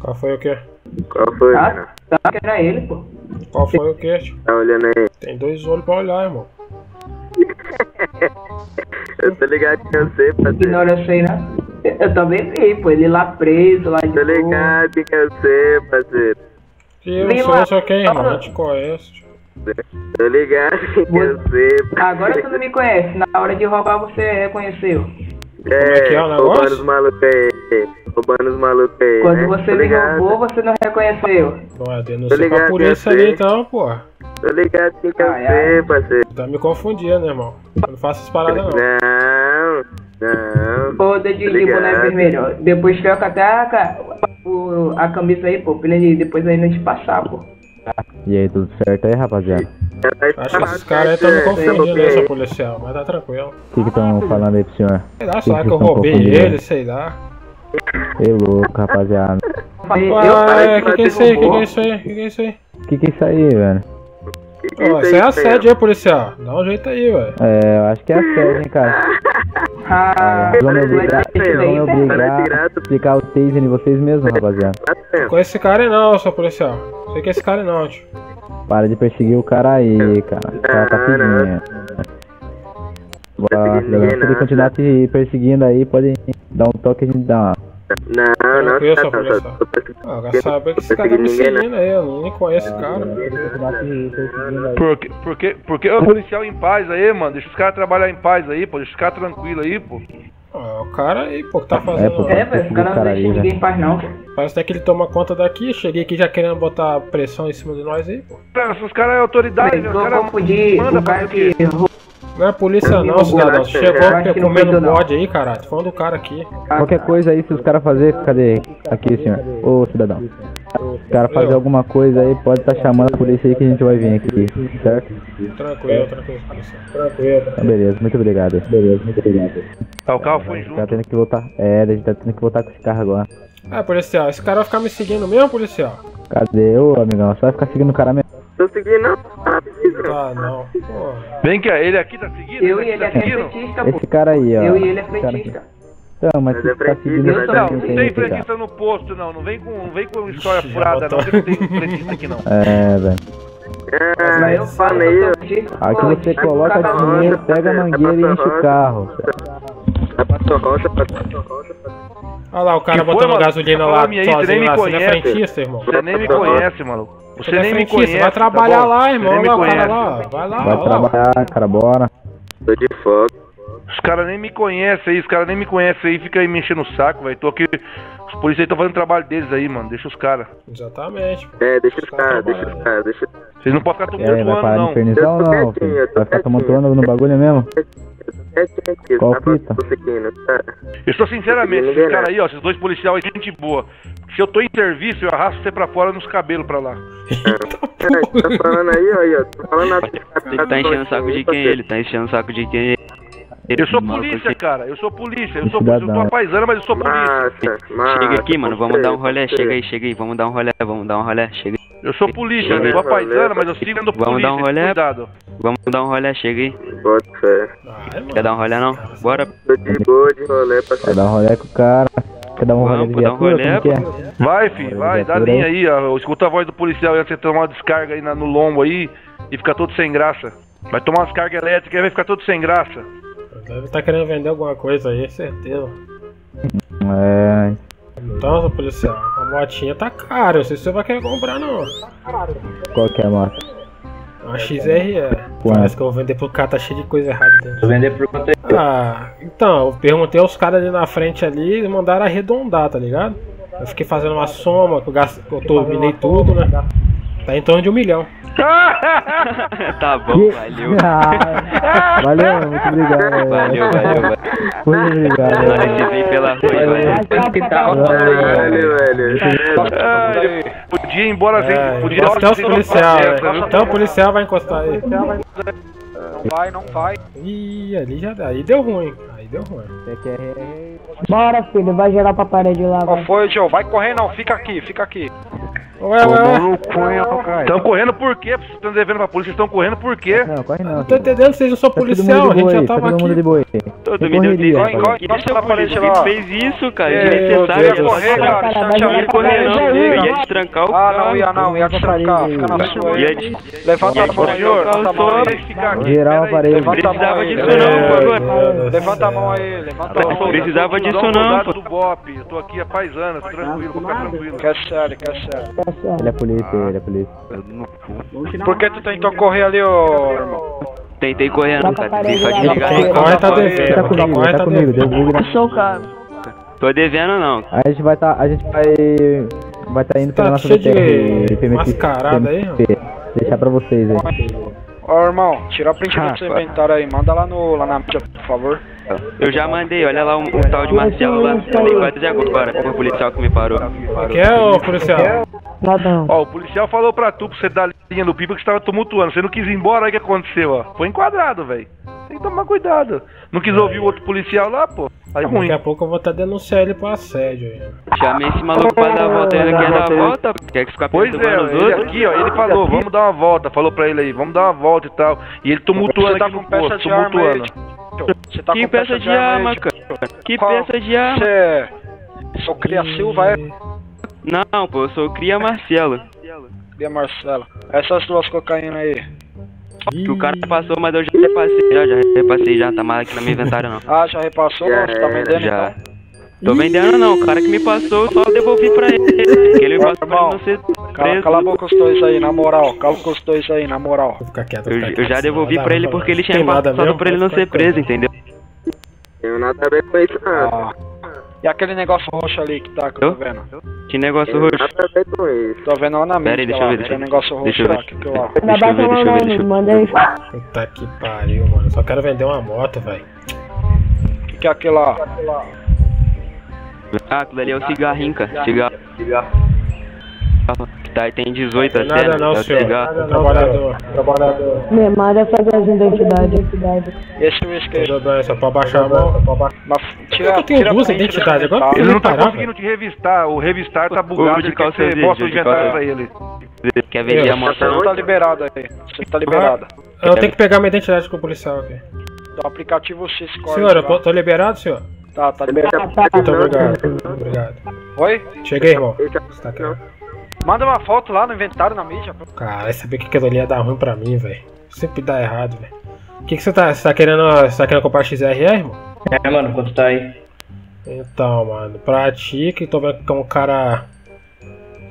Qual foi o quê? Qual foi, mano? Tá que era ele, pô. Qual foi o quê? Tá olhando aí. Tem dois olhos pra olhar, irmão. Eu tô ligado que eu sei, parceiro. Ignora, eu sei, né? Eu também vi, pô. Ele lá preso, lá de boa. Tô ligado que eu sei, parceiro. Eu sou quem, irmão? Eu te conheço, tio. Tô ligado que eu sei, parceiro. Agora tu não me conhece. Na hora de roubar, você reconheceu. É o roubando os malucos aí. Roubando os malucos aí. Quando você me roubou, você não reconheceu. Não é denúncia pra polícia ali, então, pô. Tô ligado que eu sei, parceiro. Tá me confundindo, né, irmão? Eu não faço essas paradas, não. Não. Pô, de boné vermelho. Depois troca até a camisa aí, pô. Pra ele depois aí não te passar, pô. E aí, tudo certo aí, rapaziada? Acho que esses caras aí estão me confundindo, né, seu policial, mas tá tranquilo. O que estão falando aí pro senhor? Sei lá, será que eu roubei ele, sei lá. É louco, rapaziada. Ué, que é isso aí? Que é isso aí? Que é isso aí? Que é isso aí, velho? Ó, isso é assédio aí, policial. Dá um jeito aí, velho. É, eu acho que é assédio, hein, cara. Vão me obrigar a explicar o taser em vocês mesmos, rapaziada. Com esse cara aí não, seu policial. Sei que é esse cara aí não, tio. Para de perseguir o cara aí, cara. O cara tá seguindo. Se ele continuar te perseguindo aí, pode dar um toque e a gente dá uma. Não, eu sabia que esse cara tá me seguindo aí, eu nem conheço o cara. Por que o policial em paz aí, mano? Deixa os caras trabalhar em paz aí, pô. Deixa os caras tranquilos aí, pô. Ah, o cara aí, pô, que tá fazendo. É, velho, o cara não deixa ninguém em paz, não. Parece até que ele toma conta daqui. Cheguei aqui já querendo botar pressão em cima de nós aí, pô. Cara, esses caras é autoridade, velho. Os caras mandam pra aqui. Não é polícia não, cidadão. Chegou comendo bode aí, caralho. Tô falando do cara aqui. Qualquer coisa aí, se os caras fazer, cadê? Aqui, senhor. Ô, cidadão. Se os caras fazer alguma coisa aí, pode tá chamando a polícia aí que a gente vai vir aqui, certo? Tranquilo, tranquilo, policial. Tranquilo. Beleza, muito obrigado. Beleza, muito obrigado. O carro foi junto. A gente tá tendo que voltar. É, a gente tá tendo que voltar com esse carro agora. Ah, policial, esse cara vai ficar me seguindo mesmo, policial? Cadê, ô, amigão? Você vai ficar seguindo o cara mesmo? Tô seguindo, não. Ah, não. Porra. Vem que ele aqui tá seguindo. Eu e ele é frentista, pô. Esse cara aí, ó. Eu e ele é frentista. Não, mas ele tá seguindo. Não tem frentista no posto, não. Não vem com história furada, não. Não tem frentista aqui, não. É, velho. Mas eu falo aí, ó. Aqui você coloca dinheiro, pega a mangueira e enche o carro. Olha lá, o cara botando gasolina lá sozinho lá. Você é frentista, irmão? Você nem me conhece, maluco. Você nem me conhece, vai trabalhar lá, irmão. Vai lá, vai trabalhar, cara, bora. Tô de fogo. Os caras nem me conhecem aí, fica aí me enchendo o saco, velho. Tô aqui, os policiais estão fazendo o trabalho deles aí, mano. Deixa os caras. Exatamente, pô. É, deixa os caras, Vocês não podem ficar tumultuando, não. Vai parar de infernizão, não, filho? Vai ficar tumultuando no bagulho mesmo? Qual fita? Eu estou sinceramente, esses caras aí, ó, esses dois policiais é gente boa. Se eu tô em serviço, eu arrasto você pra fora nos cabelos pra lá. Tá falando aí, ó, tô falando nada. Ele tá enchendo o saco de quem ele, Eu sou polícia, cara, eu tô apaisando, mas eu sou polícia. Chega aqui, mano, vamos dar um rolê, chega aí. Eu sou polícia, eu sou paisana, mas eu sigo indo polícia. Vamos dar um rolê, cuidado. Vamos dar um rolê, chega aí. Bota fé. Quer dar um rolê não? Bora. Tô de boa de rolê, parceiro. Quer dar um rolê com o cara? Quer dar um rolê de viatura? Vai, filho, vai, dá linha aí, ó. Escuta a voz do policial e você tomar uma descarga aí no lombo aí e ficar todo sem graça. Vai tomar umas cargas elétricas e vai ficar todo sem graça. Deve estar querendo vender alguma coisa aí, certeza. É. Então, policial, a motinha tá cara, eu sei se você vai querer comprar não. Tá caro. Qual que é a moto? Uma XRE. Parece que eu vou vender pro cara, tá cheio de coisa errada dentro. Vou vender pro conteúdo. Ah, então, eu perguntei aos caras ali na frente ali, eles mandaram arredondar, tá ligado? Eu fiquei fazendo uma soma, eu turbinei tudo, né? Tá em torno de 1 milhão. Tá bom, valeu. Valeu, muito obrigado. Muito obrigado. Nós vim pela rua, velho. Podia ir embora sem. Podia até os policiais. Então o policial vai encostar aí. Vai, não vai. Ih, ali já dá. Aí deu ruim. Bora, filho, vai gerar pra parede lá. Qual foi, Joe? Vai correr não, fica aqui, Ué, ué. Estão correndo por quê? Vocês estão devendo pra polícia, estão correndo por quê? Não, corre não. Não tô entendendo, vocês não são policial, a gente já tava aqui. Todo mundo de boi. Quem fez isso, cara? Desnecessário. Ia correr não, ia destrancar o carro. Ah, não, ia não, ia destrancar. Fica na sua. Levanta a mão, senhor. Geral, aparelho. Precisava disso não, levanta a mão aí, levanta a mão. Precisava disso não, pô. Eu tô aqui a paisana, tranquilo, vou ficar tranquilo. Quer sério, quer sério. Ele é polícia, ele é polícia. Por que tu tentou correr ali, ô irmão? Tentei correr, não, cara. Tem só desligar aí. Tá comigo, deu bug na sua cara. Tô devendo, não. A gente vai tá, indo pela nossa BTR. Mascarada aí, ó. Deixar pra vocês aí. Ó, irmão, tira o print do seu inventário aí. Manda lá no, lá na mídia, por favor. Eu já mandei, olha lá um tal de Marcelo lá. Falei quase agora com o policial que me parou. Que é, ô policial? Ladrão. Ó, o policial falou pra tu, pra você dar linha no pipa que você tava tumultuando. Você não quis ir embora, aí o que aconteceu, ó? Foi enquadrado, velho. Tem que tomar cuidado. Não quis ouvir o outro policial lá, pô. Aí ruim. Daqui a pouco eu vou até denunciar ele por assédio aí. Chamei esse maluco pra dar a volta, ele quer dar a volta? Quer que ficar perguntando os outros? Pois é, aqui, ó, ele falou, vamos dar uma volta. Falou pra ele aí, vamos dar uma volta e tal. E ele tumultuando aqui no posto, tumultuando. Você tá que peça de arma, cara? Que peça de arma? Você sou Cria Silva, é? Não, pô, eu sou Cria Marcelo. Cria Marcelo. Essas duas cocaína aí. O cara passou, mas eu já repassei, já tá mal aqui no meu inventário, não. Ah, já repassou? Você tá vendendo? Já. Tô vendendo, não. O cara que me passou, eu só devolvi pra ele. Ele me passou pra não ser preso. Cala a boca os dois aí, na moral. Fica quieto, eu já devolvi pra ele porque ele tinha passado só pra ele não ser preso, entendeu? Tenho nada a ver com isso, cara. E aquele negócio roxo ali que tá, que eu tô vendo? Que negócio roxo? Tô vendo lá na mesa. Pera aí, deixa eu ver. Aquele negócio roxo lá, que eu acho. Deixa eu ver. Manda aí. Puta que pariu, mano. Só quero vender uma moto, velho. Que é aquilo lá? Ah, aquilo ali é o cigarrinho, cara. Cigarro. Que tá aí, tem 18 até. Nada não, senhor. Trabalhador. Minha mãe é fazer as identidades. Esse eu esqueci. Só pra baixar a mão. Tira, eu tenho duas identidades agora. Ele não tá conseguindo te revistar. O revistar tá bugado de calça. Você bota o jantar pra ele. Quer vender a moto? Você tá liberado aí. Você tá liberado. Eu tenho que pegar minha identidade com o policial aqui. Do aplicativo X-Corp. Senhor, eu tô liberado, senhor? Tá liberado. Muito obrigado. Oi? Cheguei, irmão. Você tá aqui. Manda uma foto lá no inventário, na mídia. Cara, saber que aquilo ali ia dar ruim pra mim, velho. Sempre dá errado, velho. Que você tá querendo comprar XRR, irmão? É, mano, quanto tá aí? Então, mano, pra ti, que tô vendo que é um cara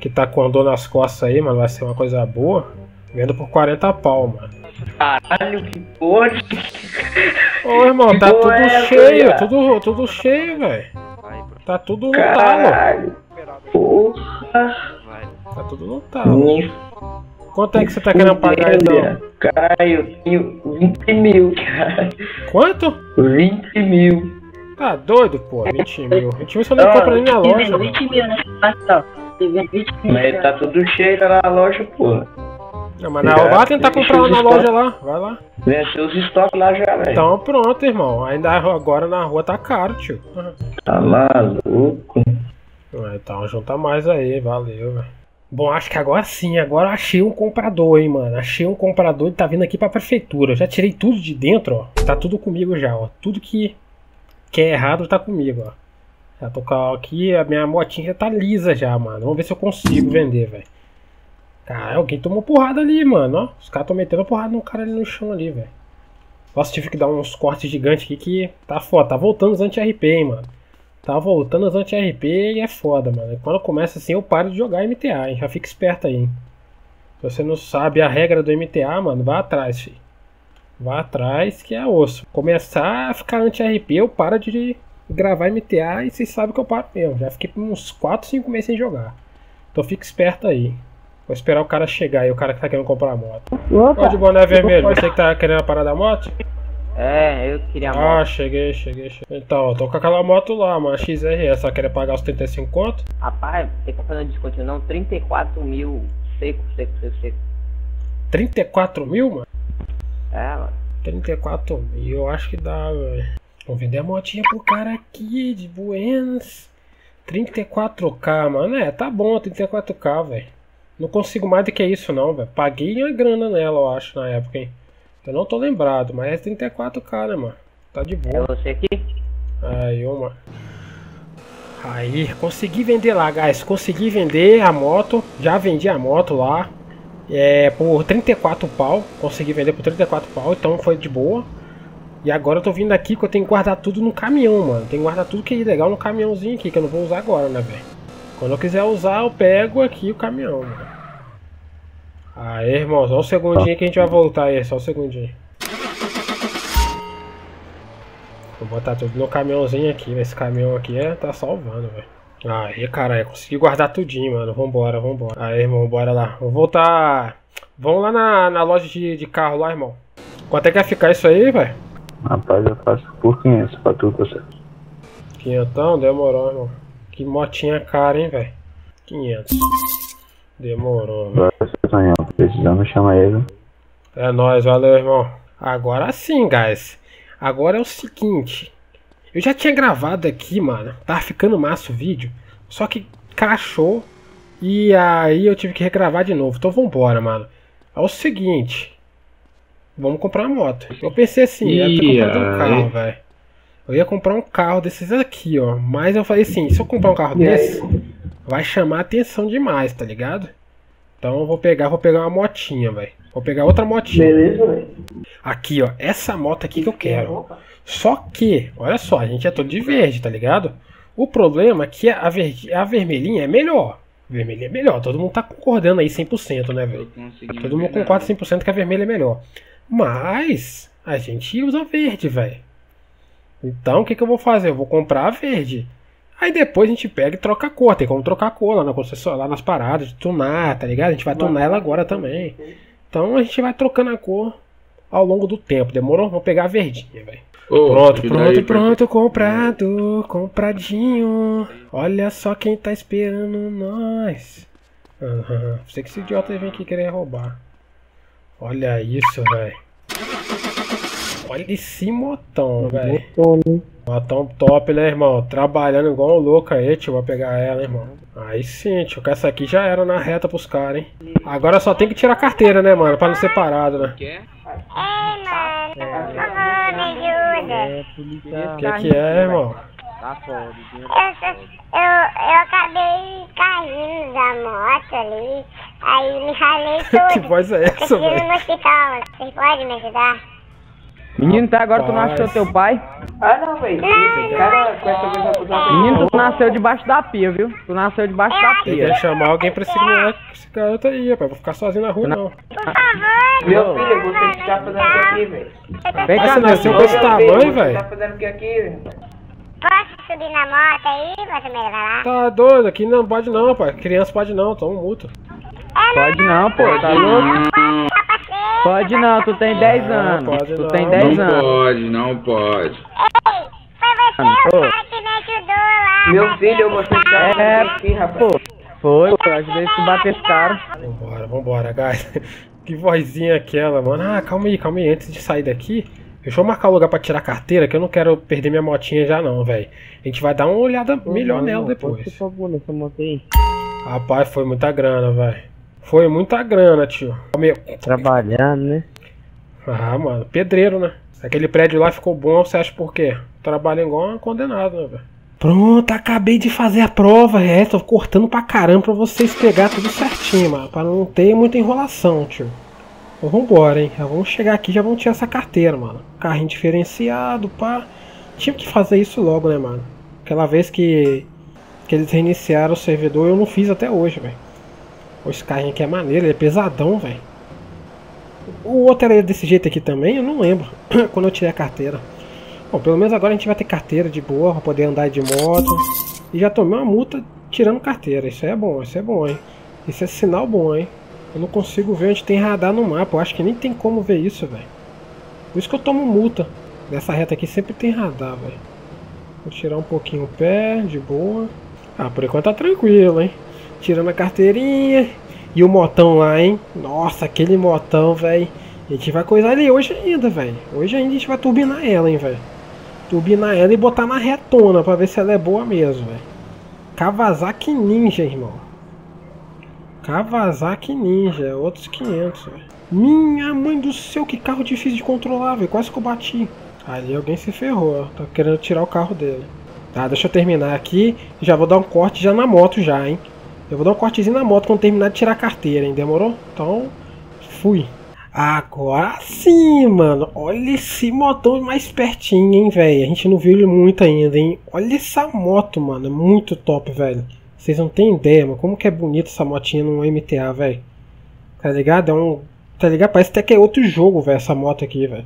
que tá com a dor nas costas aí, mano, vai ser uma coisa boa. Vendo por 40 pau, mano. Caralho, que porra. Ô, irmão, tá tudo cheio, tudo cheio, velho. Tá tudo lotado. Porra. Tá tudo lotado. Quanto é que você tá querendo pagar então? Cara, eu tenho 20 mil, cara. Quanto? 20 mil. Tá doido, pô, 20 mil. 20 mil você não compra nem na loja. 20 mil, né? Mas tá tudo cheio lá na loja, pô. Não, mas vai tentar comprar lá na loja lá, vai lá. Venceu os estoques lá já, velho. Então pronto, irmão. Ainda agora na rua tá caro, tio. Tá maluco. Então junta mais aí, valeu, velho. Bom, acho que agora sim, agora achei um comprador, hein, mano. Achei um comprador, ele tá vindo aqui pra prefeitura. Eu já tirei tudo de dentro, ó. Tá tudo comigo já, ó. Tudo que é errado tá comigo, ó. Já tocar aqui, a minha motinha já tá lisa já, mano. Vamos ver se eu consigo vender, velho. Cara, alguém tomou porrada ali, mano, ó. Os caras tão metendo porrada no cara ali no chão ali, velho. Nossa, tive que dar uns cortes gigantes aqui que tá foda. Tá voltando os anti-RP, hein, mano. Tá voltando os anti-RP e é foda, mano. Quando começa assim eu paro de jogar MTA, hein? Já fica esperto aí, hein? Se você não sabe a regra do MTA, mano, vá atrás, filho. Vá atrás que é osso. Começar a ficar anti-RP eu paro de gravar MTA e vocês sabem que eu paro mesmo. Já fiquei por uns 4, 5 meses sem jogar. Então fica esperto aí. Vou esperar o cara chegar aí, o cara que tá querendo comprar a moto. Ó, de boné vermelho, você que tá querendo a parada da moto? É, eu queria a moto. Ah, cheguei. Então, tô com aquela moto lá, mano, XRS, só queria pagar os 35 conto. Rapaz, tem que fazer um desconto não, 34 mil, seco. 34 mil, mano? É, mano. 34 mil, eu acho que dá, velho. Vou vender a motinha pro cara aqui, de buenas. 34k, mano, tá bom, 34k, velho. Não consigo mais do que isso não, velho. Paguei uma grana nela, eu acho, na época, hein. Eu não tô lembrado, mas é 34k, né, mano? Tá de boa. É você aqui? Aí, ô, mano. Aí, consegui vender lá, guys. Consegui vender a moto. Já vendi a moto lá. É, por 34 pau. Consegui vender por 34 pau, então foi de boa. E agora eu tô vindo aqui que eu tenho que guardar tudo no caminhão, mano. Tem que guardar tudo que é legal no caminhãozinho aqui, que eu não vou usar agora, né, velho? Quando eu quiser usar, eu pego aqui o caminhão, mano. Aê, irmão, só um segundinho que a gente vai voltar aí, só um segundinho. Vou botar tudo no caminhãozinho aqui, esse caminhão aqui tá salvando, velho. Aê, caralho, consegui guardar tudinho, mano. Vambora, vambora. Aê, irmão, bora lá. Vou voltar. Vamos lá na loja de carro lá, irmão. Quanto é que vai ficar isso aí, velho? Rapaz, eu faço por 500 pra tudo que eu sei. 500, demorou, irmão. Que motinha cara, hein, velho. 500. Demorou, velho. Agora se precisando, chama ele. É nóis, valeu, irmão. Agora sim, guys. Agora é o seguinte. Eu já tinha gravado aqui, mano. Tava ficando massa o vídeo. Só que crashou. E aí eu tive que regravar de novo. Então vambora, mano. É o seguinte. Vamos comprar uma moto. Eu pensei assim, eu ia comprar um carro, velho. Eu ia comprar um carro desses aqui, ó. Mas eu falei assim, se eu comprar um carro desse, vai chamar atenção demais, tá ligado? Então eu vou pegar uma motinha, velho. Vou pegar outra motinha. Beleza, velho. Aqui, ó. Essa moto aqui que eu quero. Só que, olha só, a gente é todo de verde, tá ligado? O problema é que a vermelhinha é melhor. Vermelha é melhor. Todo mundo tá concordando aí 100%, né, velho? Todo mundo concorda 100% que a vermelha é melhor. Mas a gente usa verde, velho. Então o que eu vou fazer? Eu vou comprar a verde. Aí depois a gente pega e troca a cor. Tem como trocar a cor lá na concessionária, lá nas paradas de tunar, tá ligado? A gente vai tunar ela agora também. Então a gente vai trocando a cor ao longo do tempo. Demorou? Vou pegar a verdinha, velho. Oh, pronto, comprado, compradinho. Olha só quem tá esperando nós. Aham, sei que esse idiota vem aqui querer roubar. Olha isso, velho. Olha esse motão, velho. Motão top, né, irmão? Trabalhando igual um louco aí, tio. Vou pegar ela, irmão. Aí sim, tio. Que essa aqui já era na reta pros caras, hein? Agora só tem que tirar a carteira, né, mano? Pra não ser parado, né? É, mano. Por favor, me ajuda. Que é, irmão? Tá foda, eu acabei caindo da moto ali. Aí me ralei todo. Que voz é essa, velho? Eu fui no hospital. Vocês podem me ajudar? Menino, tá agora tu não achou teu pai? Ah, não, velho. Menino, tu nasceu debaixo da pia, viu? Tu nasceu debaixo da pia. Eu ia chamar alguém pra esse garoto aí, rapaz. Vou ficar sozinho na rua, não. Por favor, meu filho, você que tá fazendo o que aqui, velho? Você nasceu com esse tamanho, velho? Você tá fazendo o que aqui, velho? Posso subir na moto aí, você me levar lá? Tá doido, aqui não pode não, pai. Criança pode não, toma um multa. Pode não, pô, tá louco? Pode não, tu tem 10 anos. Tu tem 10 anos. Não pode, não pode. Ei, foi você o cara que me ajudou lá. Meu filho, eu mostrei que tá aqui, rapaz. Foi, eu ajudei a bater esse cara. Vambora, vambora, guys. Que vozinha aquela, mano. Ah, calma aí, antes de sair daqui... Deixa eu marcar o lugar pra tirar a carteira, que eu não quero perder minha motinha já não, velho. A gente vai dar uma olhada melhor nela depois. Por favor, nessa moto aí. Rapaz, foi muita grana, velho. Foi muita grana, tio. Trabalhando, né? Ah, mano, pedreiro, né? Aquele prédio lá ficou bom, você acha por quê? Trabalha igual uma condenada, né, velho? Pronto, acabei de fazer a prova, tô cortando pra caramba pra vocês pegar tudo certinho, mano. Pra não ter muita enrolação, tio. Então vambora, hein? Já vamos chegar aqui e já vamos tirar essa carteira, mano. Carrinho diferenciado, pá. Tinha que fazer isso logo, né, mano? Aquela vez que eles reiniciaram o servidor, eu não fiz até hoje, velho. Esse carrinho aqui é maneiro, ele é pesadão, velho. O outro era desse jeito aqui também, eu não lembro. Quando eu tirei a carteira. Bom, pelo menos agora a gente vai ter carteira de boa, pra poder andar de moto. E já tomei uma multa tirando carteira. Isso é bom, hein? Isso é sinal bom, hein? Eu não consigo ver onde tem radar no mapa. Eu acho que nem tem como ver isso, velho. Por isso que eu tomo multa. Nessa reta aqui sempre tem radar, velho. Vou tirar um pouquinho o pé, de boa. Ah, por enquanto tá tranquilo, hein. Tirando a carteirinha. E o motão lá, hein. Nossa, aquele motão, velho. A gente vai coisar ele hoje ainda, velho. Hoje ainda a gente vai turbinar ela, hein, velho. Turbinar ela e botar na retona pra ver se ela é boa mesmo, velho. Kawasaki Ninja, irmão. Kawasaki Ninja, outros 500, velho. Minha mãe do céu, que carro difícil de controlar, velho. Quase que eu bati. Ali alguém se ferrou, ó. Tá querendo tirar o carro dele. Tá, deixa eu terminar aqui. Já vou dar um corte já na moto, já, hein. Eu vou dar um cortezinho na moto quando terminar de tirar a carteira, hein. Demorou? Então, fui. Agora sim, mano. Olha esse motor mais pertinho, hein, velho. A gente não viu ele muito ainda, hein. Olha essa moto, mano. É muito top, velho. Vocês não tem ideia, mano, como que é bonita essa motinha no MTA, velho. Tá ligado? É um... Tá ligado? Parece até que é outro jogo, velho, essa moto aqui, velho.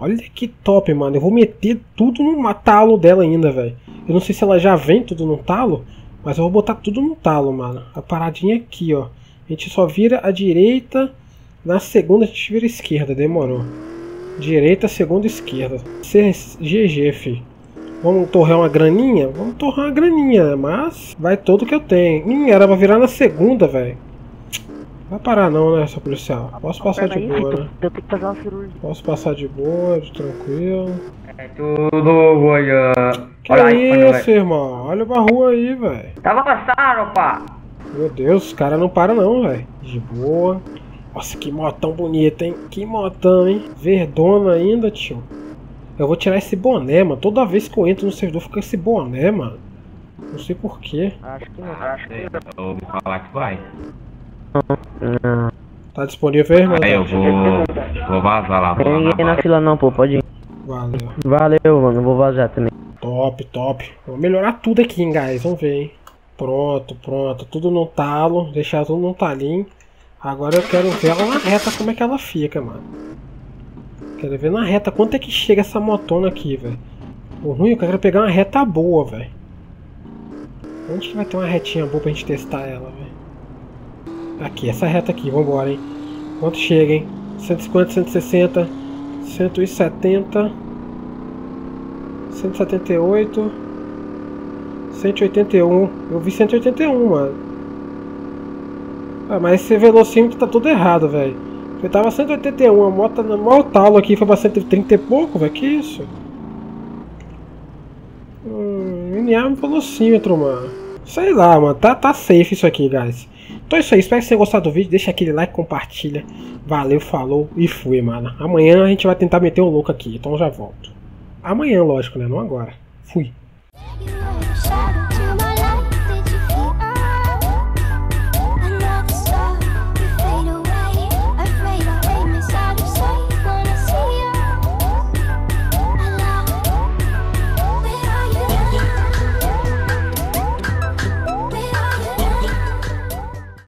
Olha que top, mano. Eu vou meter tudo no talo dela ainda, velho. Eu não sei se ela já vem tudo no talo, mas eu vou botar tudo no talo, mano. A paradinha aqui, ó. A gente só vira a direita, na segunda a gente vira a esquerda, demorou. Direita, segunda, esquerda. GG, fi. Vamos torrar uma graninha? Vamos torrar uma graninha, mas vai todo que eu tenho. Era pra virar na segunda, velho. Vai parar não, né, seu policial? Posso passar de boa, né? Eu tenho que fazer uma cirurgia. Posso passar de boa, de tranquilo. É tudo, boia. Que é isso, irmão? Olha o barulho aí, velho. Tava passando, pá. Meu Deus, os caras não param não, velho. De boa. Nossa, que motão bonita, hein? Que motão, hein? Verdona ainda, tio. Eu vou tirar esse boné, mano. Toda vez que eu entro no servidor fica esse boné, mano. Não sei porquê. Acho que não, acho que eu ouvi falar que vai. Tá disponível, irmão? Aí eu vou vazar lá. Não tem ninguém na fila não, pô. Pode ir. Valeu. Valeu, mano. Vou vazar também. Top, top. Vou melhorar tudo aqui, hein, guys. Vamos ver, hein. Pronto, pronto. Tudo no talo. Deixar tudo no talinho. Agora eu quero ver ela na reta como é que ela fica, mano. Quero ver na reta quanto é que chega essa motona aqui, velho. O ruim é que eu quero pegar uma reta boa, velho. Onde que vai ter uma retinha boa pra gente testar ela, velho? Aqui, essa reta aqui, vambora, hein. Quanto chega, hein? 150, 160, 170, 178, 181. Eu vi 181, mano. Ah, mas esse velocímetro tá todo errado, velho. Eu tava 181, a moto na maior talo aqui foi pra 130 e pouco, velho. Que isso? Linear um velocímetro, mano. Sei lá, mano. Tá safe isso aqui, guys. Então é isso aí. Espero que vocês tenham gostado do vídeo. Deixa aquele like, compartilha. Valeu, falou e fui, mano. Amanhã a gente vai tentar meter um louco aqui. Então eu já volto. Amanhã, lógico, né? Não agora. Fui.